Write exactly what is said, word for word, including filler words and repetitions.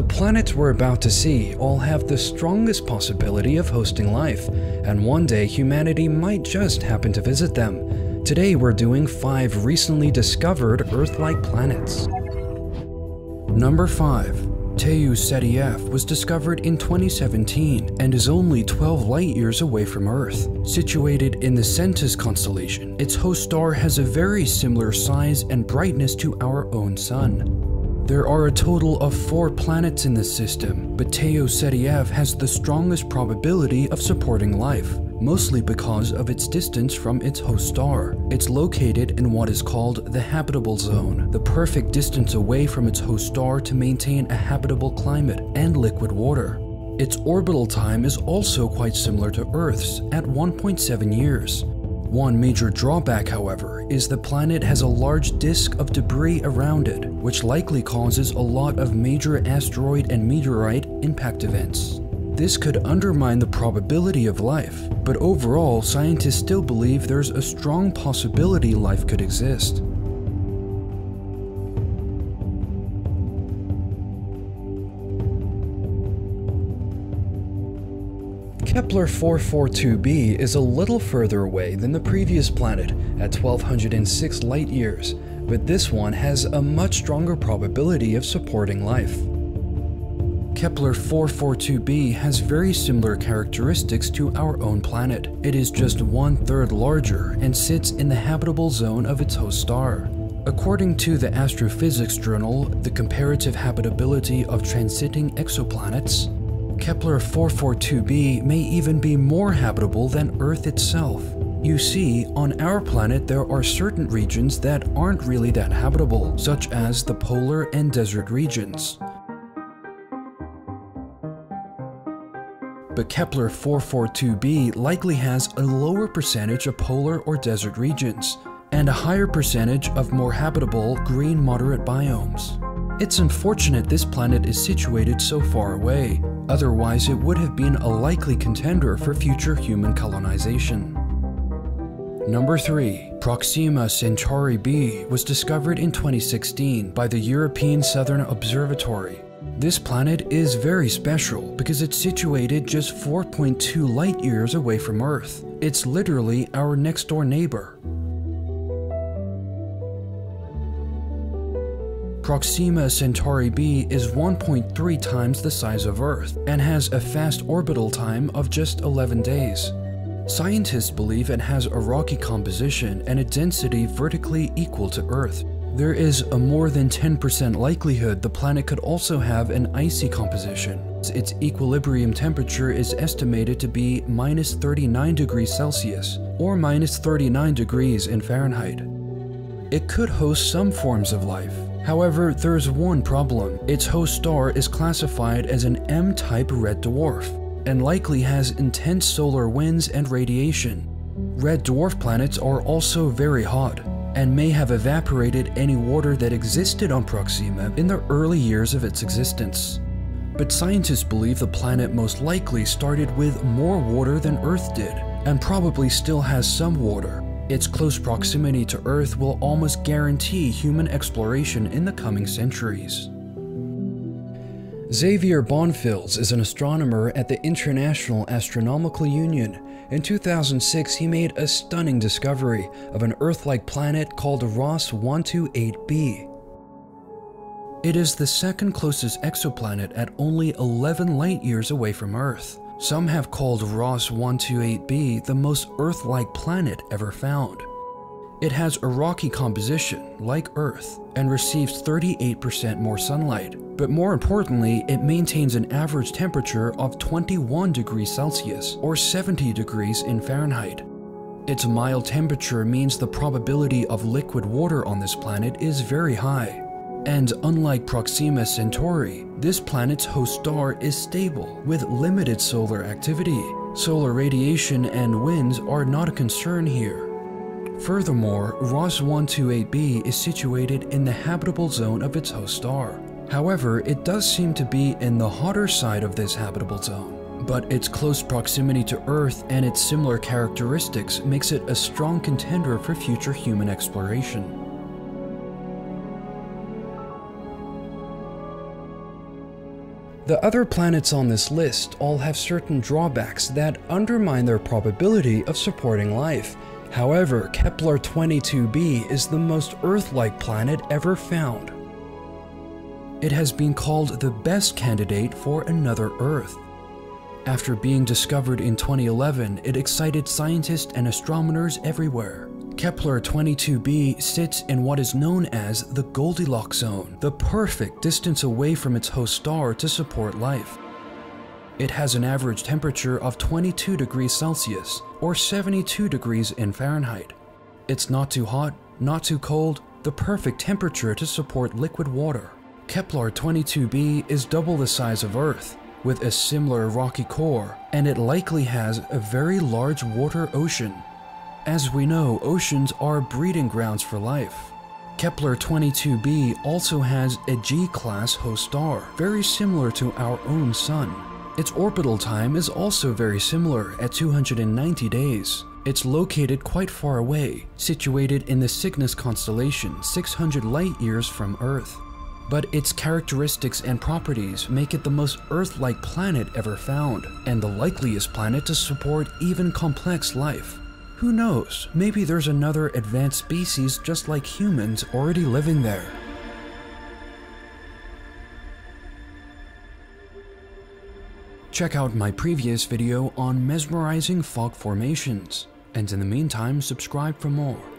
The planets we're about to see all have the strongest possibility of hosting life, and one day humanity might just happen to visit them. Today we're doing five recently discovered Earth-like planets. Number five. Teo Sediev was discovered in twenty seventeen and is only twelve light years away from Earth. Situated in the Centaurus constellation, its host star has a very similar size and brightness to our own Sun. There are a total of four planets in this system, but Teo Sediev has the strongest probability of supporting life, mostly because of its distance from its host star. It's located in what is called the habitable zone, the perfect distance away from its host star to maintain a habitable climate and liquid water. Its orbital time is also quite similar to Earth's, at one point seven years. One major drawback, however, is the planet has a large disk of debris around it, which likely causes a lot of major asteroid and meteorite impact events. This could undermine the probability of life, but overall, scientists still believe there's a strong possibility life could exist. Kepler four forty-two b is a little further away than the previous planet, at twelve oh six light years, but this one has a much stronger probability of supporting life. Kepler four forty-two b has very similar characteristics to our own planet. It is just one-third larger and sits in the habitable zone of its host star. According to the Astrophysics Journal, The Comparative Habitability of Transiting Exoplanets, Kepler four forty-two b may even be more habitable than Earth itself. You see, on our planet there are certain regions that aren't really that habitable, such as the polar and desert regions. But Kepler four forty-two b likely has a lower percentage of polar or desert regions, and a higher percentage of more habitable green moderate biomes. It's unfortunate this planet is situated so far away, otherwise it would have been a likely contender for future human colonization. Number three. Proxima Centauri b was discovered in twenty sixteen by the European Southern Observatory. This planet is very special because it's situated just four point two light years away from Earth. It's literally our next door neighbor. Proxima Centauri b is one point three times the size of Earth and has a fast orbital time of just eleven days. Scientists believe it has a rocky composition and a density vertically equal to Earth. There is a more than ten percent likelihood the planet could also have an icy composition. Its equilibrium temperature is estimated to be minus thirty-nine degrees Celsius, or minus thirty-nine degrees in Fahrenheit. It could host some forms of life. However, there's one problem. Its host star is classified as an M type red dwarf, and likely has intense solar winds and radiation. Red dwarf planets are also very hot, and may have evaporated any water that existed on Proxima in the early years of its existence. But scientists believe the planet most likely started with more water than Earth did, and probably still has some water. Its close proximity to Earth will almost guarantee human exploration in the coming centuries. Xavier Bonfils is an astronomer at the International Astronomical Union. In two thousand six, he made a stunning discovery of an Earth-like planet called Ross one twenty-eight b. It is the second closest exoplanet at only eleven light years away from Earth. Some have called Ross one twenty-eight b the most Earth-like planet ever found. It has a rocky composition, like Earth, and receives thirty-eight percent more sunlight. But more importantly, it maintains an average temperature of twenty-one degrees Celsius, or seventy degrees in Fahrenheit. Its mild temperature means the probability of liquid water on this planet is very high. And unlike Proxima Centauri, this planet's host star is stable, with limited solar activity. Solar radiation and winds are not a concern here. Furthermore, Ross one twenty-eight b is situated in the habitable zone of its host star. However, it does seem to be in the hotter side of this habitable zone, but its close proximity to Earth and its similar characteristics makes it a strong contender for future human exploration. The other planets on this list all have certain drawbacks that undermine their probability of supporting life. However, Kepler twenty-two b is the most Earth-like planet ever found. It has been called the best candidate for another Earth. After being discovered in twenty eleven, it excited scientists and astronomers everywhere. Kepler twenty-two b sits in what is known as the Goldilocks zone, the perfect distance away from its host star to support life. It has an average temperature of twenty-two degrees Celsius, or seventy-two degrees in Fahrenheit. It's not too hot, not too cold, the perfect temperature to support liquid water. Kepler twenty-two b is double the size of Earth, with a similar rocky core, and it likely has a very large water ocean. As we know, oceans are breeding grounds for life. Kepler twenty-two b also has a G class host star, very similar to our own Sun. Its orbital time is also very similar at two hundred ninety days. It's located quite far away, situated in the Cygnus constellation, six hundred light years from Earth. But its characteristics and properties make it the most Earth-like planet ever found, and the likeliest planet to support even complex life. Who knows, maybe there's another advanced species just like humans already living there. Check out my previous video on mesmerizing fog formations, and in the meantime, subscribe for more.